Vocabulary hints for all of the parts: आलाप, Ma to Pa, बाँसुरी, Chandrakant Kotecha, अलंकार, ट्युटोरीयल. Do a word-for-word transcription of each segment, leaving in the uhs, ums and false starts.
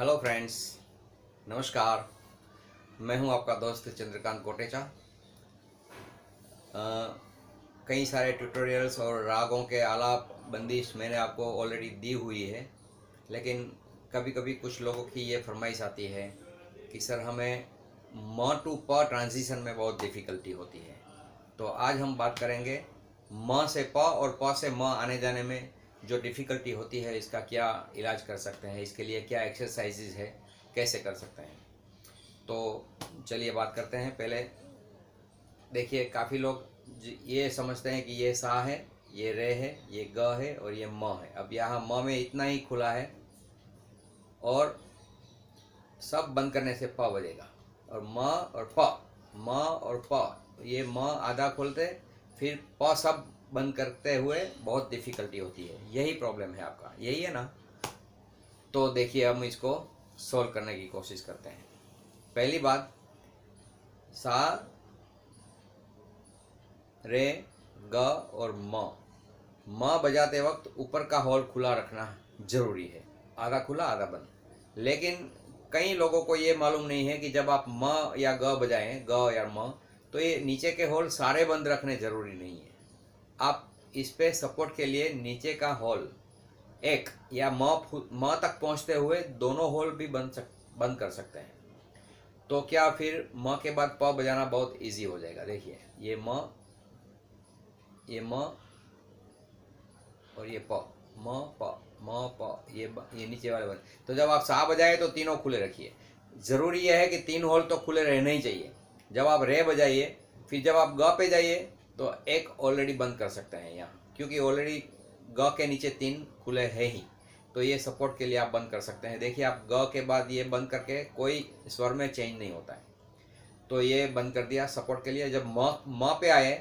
Hello friends, नमस्कार। मैं हूं आपका दोस्त चंद्रकांत कोटेचा। कई सारे ट्यूटोरियल्स और रागों के आलाप बंदिश मैंने आपको ऑलरेडी दी हुई है, लेकिन कभी कभी कुछ लोगों की ये फरमाइश आती है कि सर हमें म टू प ट्रांजिशन में बहुत डिफ़िकल्टी होती है। तो आज हम बात करेंगे म से प और प से म आने जाने में जो डिफ़िकल्टी होती है, इसका क्या इलाज कर सकते हैं, इसके लिए क्या एक्सरसाइजेज है, कैसे कर सकते हैं। तो चलिए बात करते हैं। पहले देखिए, काफ़ी लोग ये समझते हैं कि ये सा है, ये रे है, ये ग है और ये म है। अब यहाँ म में इतना ही खुला है और सब बंद करने से प बजेगा। और म और प, म और प, ये म आधा खोलते फिर प सब बंद करते हुए बहुत डिफ़िकल्टी होती है। यही प्रॉब्लम है आपका, यही है ना। तो देखिए, हम इसको सॉल्व करने की कोशिश करते हैं। पहली बात, सा रे ग और म म बजाते वक्त ऊपर का होल खुला रखना ज़रूरी है, आधा खुला आधा बंद। लेकिन कई लोगों को ये मालूम नहीं है कि जब आप म या ग बजाएं, ग या म, तो ये नीचे के होल सारे बंद रखने ज़रूरी नहीं है। आप इस पे सपोर्ट के लिए नीचे का हॉल एक या म म तक पहुंचते हुए दोनों हॉल भी बंद सक बंद कर सकते हैं। तो क्या फिर म के बाद प बजाना बहुत इजी हो जाएगा। देखिए, ये म, ये म और ये प, म प म प, ये ये नीचे वाले बंद। तो जब आप सा बजाए तो तीनों खुले रखिए। ज़रूरी यह है कि तीन हॉल तो खुले रहने ही चाहिए। जब आप रे बजाइए, फिर जब आप ग पे जाइए तो एक ऑलरेडी बंद कर सकते हैं यहाँ, क्योंकि ऑलरेडी ग के नीचे तीन खुले हैं ही। तो ये सपोर्ट के लिए आप बंद कर सकते हैं। देखिए, आप ग के बाद ये बंद करके कोई स्वर में चेंज नहीं होता है, तो ये बंद कर दिया सपोर्ट के लिए। जब म म पे आए,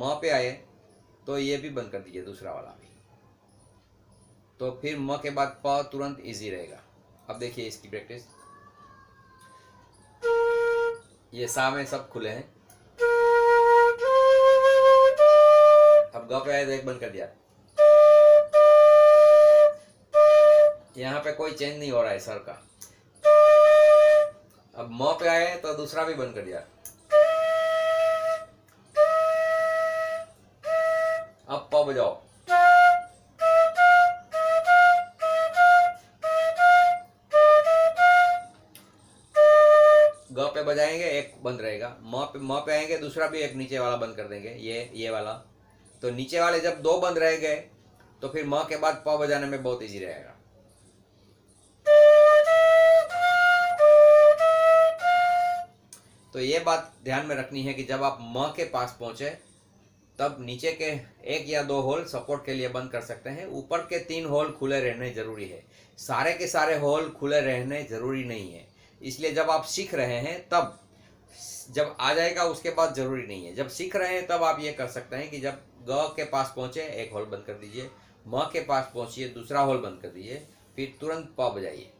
म पे आए तो ये भी बंद कर दीजिए, दूसरा वाला भी। तो फिर म के बाद प तुरंत ईजी रहेगा। अब देखिए इसकी प्रैक्टिस। ये सा में सब खुले हैं, ग पे आए तो एक बंद कर दिया। यहाँ पे कोई चेंज नहीं हो रहा है सर का। अब म पे आए तो दूसरा भी बंद कर दिया। अब प बजाओ, ग पे बजाएंगे एक बंद रहेगा, म पे म पे आएंगे दूसरा भी एक नीचे वाला बंद कर देंगे, ये ये वाला। तो नीचे वाले जब दो बंद रह गए तो फिर म के बाद प बजाने में बहुत इजी रहेगा। तो ये बात ध्यान में रखनी है कि जब आप म के पास पहुंचे तब नीचे के एक या दो होल सपोर्ट के लिए बंद कर सकते हैं। ऊपर के तीन होल खुले रहने ज़रूरी है, सारे के सारे होल खुले रहने ज़रूरी नहीं है। इसलिए जब आप सीख रहे हैं तब, जब आ जाएगा उसके बाद ज़रूरी नहीं है। जब सीख रहे हैं तब आप ये कर सकते हैं कि जब ग के पास पहुँचे एक हॉल बंद कर दीजिए, म के पास पहुँचिए दूसरा हॉल बंद कर दीजिए, फिर तुरंत प बजाइए।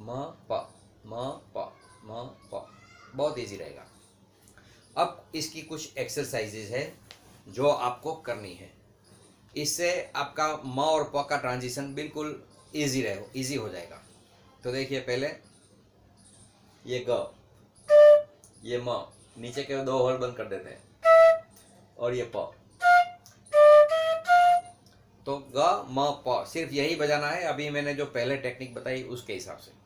म प म प म प, बहुत इजी रहेगा। अब इसकी कुछ एक्सरसाइजेज है जो आपको करनी है, इससे आपका म और प का ट्रांजिशन बिल्कुल ईजी रहे ईजी हो जाएगा। तो देखिए, पहले ये ग, ये म, नीचे के दो होल बंद कर देते हैं, और ये प। तो ग म प सिर्फ यही बजाना है, अभी मैंने जो पहले टेक्निक बताई उसके हिसाब से।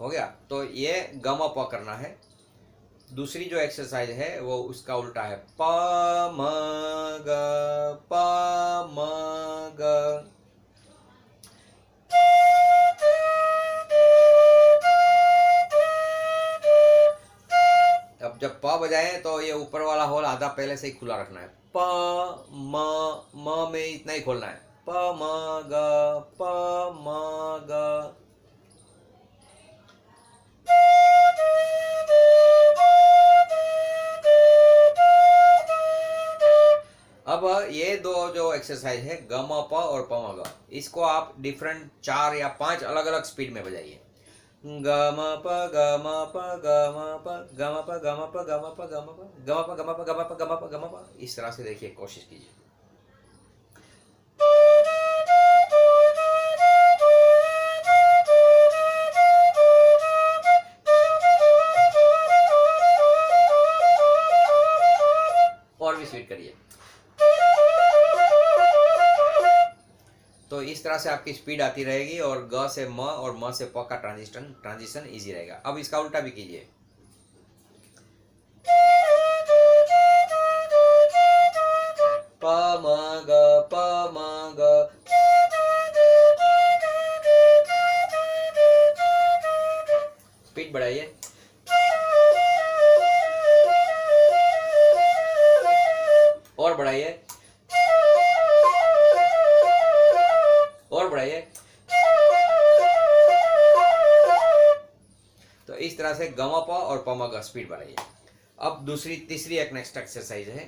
हो गया। तो ये ग म प करना है। दूसरी जो एक्सरसाइज है वो उसका उल्टा है, प म ग प म ग। अब जब प बजाए तो ये ऊपर वाला होल आधा पहले से ही खुला रखना है। प म म में इतना ही खोलना है, प म ग प म ग। अब ये दो जो एक्सरसाइज है गम प और पम ग, इसको आप डिफरेंट चार या पांच अलग अलग स्पीड में बजाइए। गम प गम प गम प गम प गम प गम प गम प गम प गम प गम प गम प गम प, इस तरह से देखिए, कोशिश कीजिए। और भी स्वीट करिए। तो इस तरह से आपकी स्पीड आती रहेगी और ग से म और म से प का ट्रांजिशन ट्रांजिशन इजी रहेगा। अब इसका उल्टा भी कीजिए। प म ग प म ग, स्पीड बढ़ाइए। और बढ़ाइए और बढ़ाइए। तो इस तरह से गम प और पम ग स्पीड बढ़ाइए। अब दूसरी तीसरी एक नेक्स्ट एक्सरसाइज है।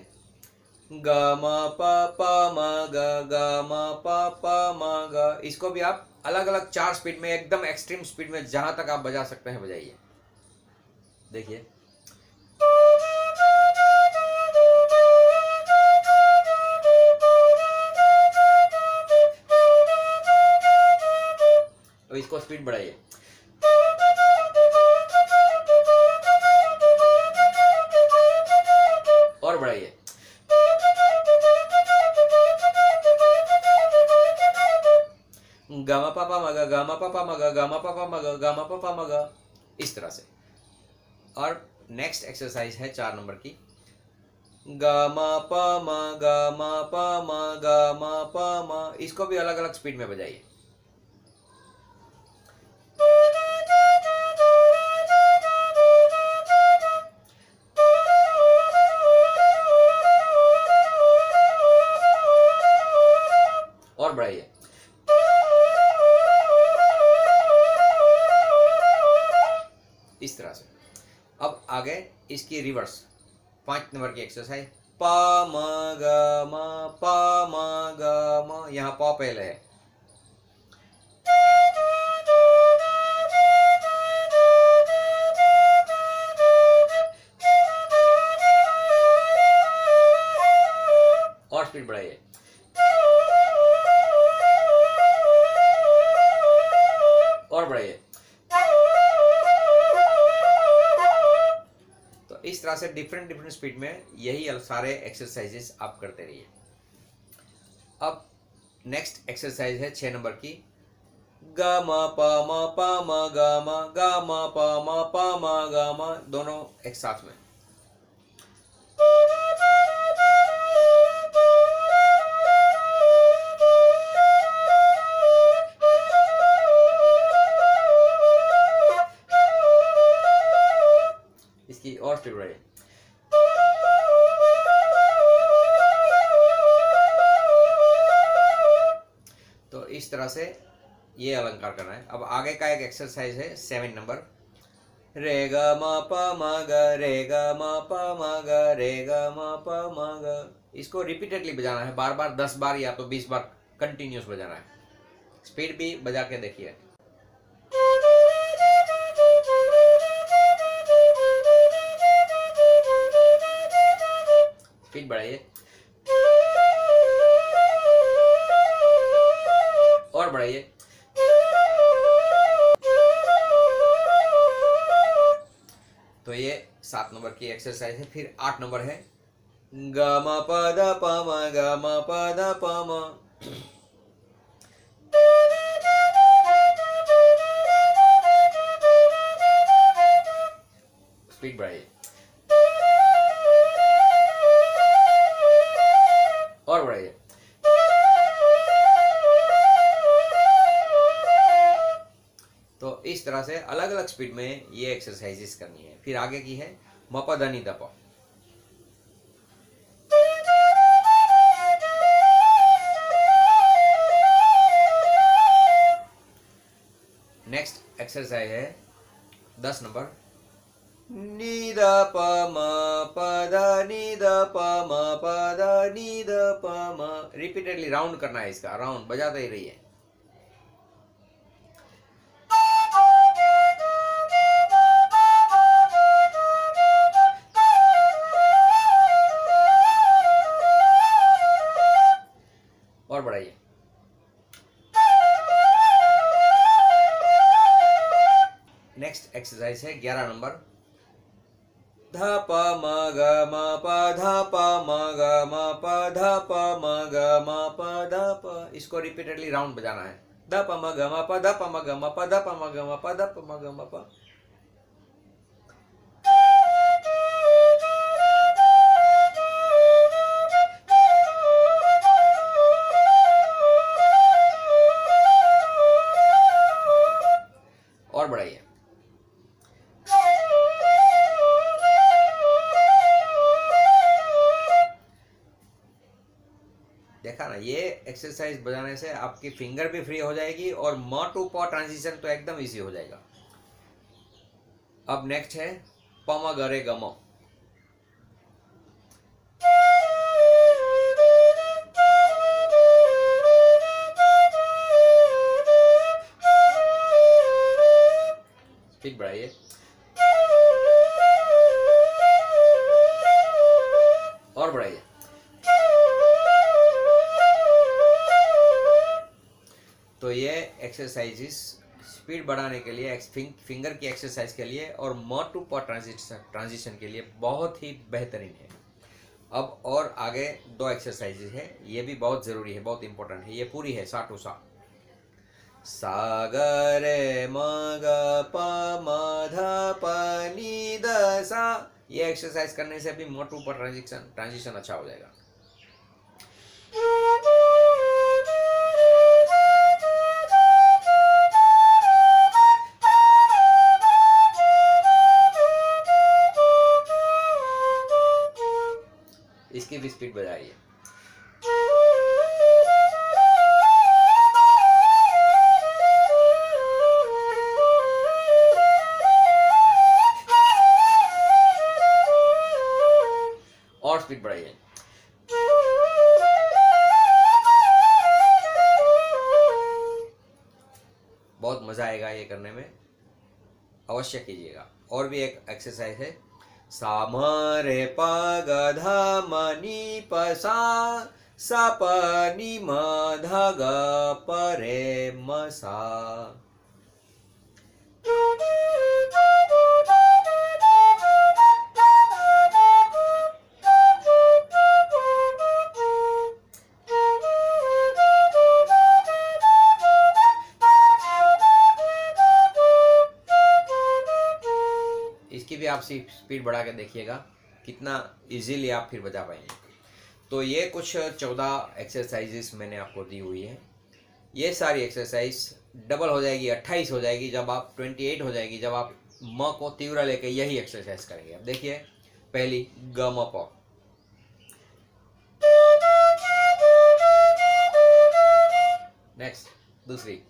गम प पम ग गम प पम ग, इसको भी आप अलग अलग चार स्पीड में एकदम एक्सट्रीम स्पीड में जहां तक आप बजा सकते हैं बजाइए। देखिए तो इसको स्पीड बढ़ाइए। और बढ़ाइए। गम पापा मगा गम पापा मगा गम पापा मगा गम पापा मगा, इस तरह से। और नेक्स्ट एक्सरसाइज है चार नंबर की। गम पम गम पम गम पम, इसको भी अलग अलग स्पीड में बजाइए। और बढ़ाइए। इस तरह से। अब आगे इसकी रिवर्स पांच नंबर की एक्सरसाइज। प म ग म प म ग म, यहाँ प पहले है। और स्पीड बढ़ाइए। और बढ़ाइए। तो इस तरह से डिफरेंट डिफरेंट स्पीड में यही सारे एक्सरसाइजेस आप करते रहिए। अब नेक्स्ट एक्सरसाइज है छह नंबर की। ग म प म प म ग म ग म प म प म ग म, दोनों एक साथ में। इसकी और स्पीड बढ़ाइए। तो इस तरह से ये अलंकार करना है। अब आगे का एक एक्सरसाइज है सेवन नंबर। रे ग म प म ग रे ग म प म ग रे ग म प म ग, इसको रिपीटेडली बजाना है, बार बार दस बार या तो बीस बार कंटिन्यूस बजाना है। स्पीड भी बजा के देखिए। स्पीड बढ़ाइए। और बढ़ाइए। तो ये सात नंबर की एक्सरसाइज है। फिर आठ नंबर है। ग म प द प म ग म प द प म, स्पीड बढ़ाइए। और बढ़ाइए। तो इस तरह से अलग अलग स्पीड में ये एक्सरसाइजेस करनी है। फिर आगे की है म प ध नि द प। नेक्स्ट एक्सरसाइज है दस number. ni da pa ma pa da ni da pa ma pa da ni da pa ma। Repeatedly round करना है इसका, राउंड बजाते ही रहिए। और बढ़ाइए। नेक्स्ट एक्सरसाइज है ग्यारह नंबर। धा पा मा गा मा पा धा पा मा गा मा पा धा पा मा गा मा पा धा पा, इसको रिपीटेडली राउंड बजाना है। धा पा मा गा मा पा धा पा मा गा मा पा धा पा मा गा मा पा धा पा मा गा मा पा। और बढ़ाइए। देखा ना, ये एक्सरसाइज बजाने से आपकी फिंगर भी फ्री हो जाएगी और म टू प ट्रांजिशन तो एकदम इजी हो जाएगा। अब नेक्स्ट है प म ग रे ग म। ठीक बढ़ाइए। और बढ़ाइए। तो ये एक्सरसाइजेस स्पीड बढ़ाने के लिए, फिंगर की एक्सरसाइज के लिए और म टू प ट्रांजिशन ट्रांजिशन के लिए बहुत ही बेहतरीन है। अब और आगे दो एक्सरसाइजेज है, ये भी बहुत ज़रूरी है, बहुत इंपॉर्टेंट है। ये पूरी है सा टू सा। सा ग रे म ग प म ध प नी द सा। ये एक्सरसाइज करने से भी म टू प ट्रांजिशन ट्रांजिशन अच्छा हो जाएगा। इसकी भी स्पीड बजाइए। और स्पीड बढ़ाइए। बहुत मजा आएगा ये करने में, अवश्य कीजिएगा। और भी एक एक्सरसाइज है सा म रे प ग ध म नी प सा सा प नी म ध ग प रे म सा। इसकी भी आप स्पीड बढ़ा के देखिएगा कितना इजीली आप फिर बजा पाएंगे। तो ये कुछ चौदह एक्सरसाइजेस मैंने आपको दी हुई है। ये सारी एक्सरसाइज डबल हो जाएगी, अट्ठाईस हो जाएगी जब आप अट्ठाईस हो जाएगी जब आप म को तीव्र लेके यही एक्सरसाइज करेंगे। अब देखिए पहली ग म प। नेक्स्ट दूसरी।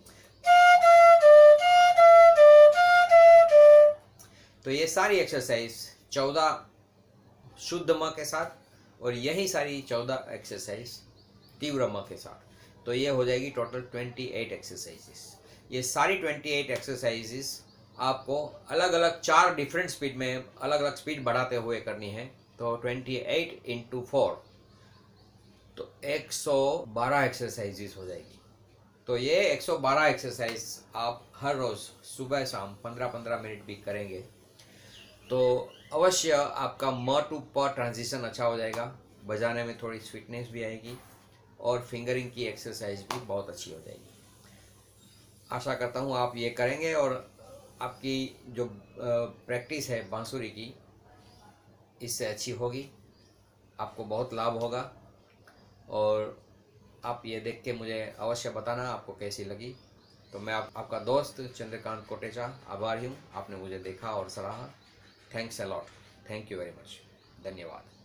तो ये सारी एक्सरसाइज चौदह शुद्ध म के साथ और यही सारी चौदह एक्सरसाइज तीव्र म के साथ। तो ये हो जाएगी टोटल अट्ठाईस एक्सरसाइजेस। ये सारी अट्ठाईस एक्सरसाइजेस आपको अलग अलग चार डिफरेंट स्पीड में अलग अलग स्पीड बढ़ाते हुए करनी है। तो अट्ठाईस इंटू फोर तो एक सौ बारह एक्सरसाइजेस हो जाएगी। तो ये एक सौ बारह एक्सरसाइज आप हर रोज़ सुबह शाम पंद्रह पंद्रह मिनट भी करेंगे तो अवश्य आपका म टू प ट्रांजिशन अच्छा हो जाएगा, बजाने में थोड़ी स्वीटनेस भी आएगी और फिंगरिंग की एक्सरसाइज भी बहुत अच्छी हो जाएगी। आशा करता हूँ आप ये करेंगे और आपकी जो प्रैक्टिस है बाँसुरी की इससे अच्छी होगी, आपको बहुत लाभ होगा। और आप ये देख के मुझे अवश्य बताना आपको कैसी लगी। तो मैं आप, आपका दोस्त चंद्रकांत कोटेचा आभारी हूँ, आपने मुझे देखा और सराहा। Thanks a lot, thank you very much, धन्यवाद।